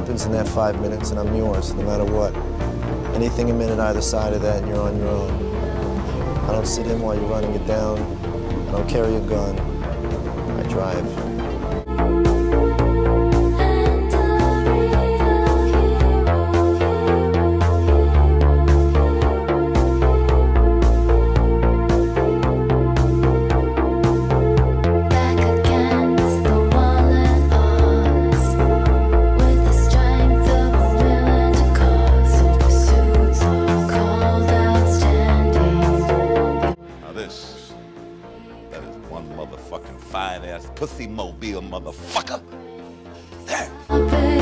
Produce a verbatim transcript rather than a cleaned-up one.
happens in that five minutes, and I'm yours, no matter what. Anything a minute either side of that, and you're on your own. I don't sit in while you're running it down. I don't carry a gun. I drive. That is one motherfucking fine ass pussy mobile motherfucker. There.